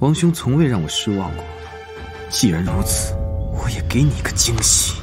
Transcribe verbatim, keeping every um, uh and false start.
王兄从未让我失望过。既然如此，我也给你一个惊喜。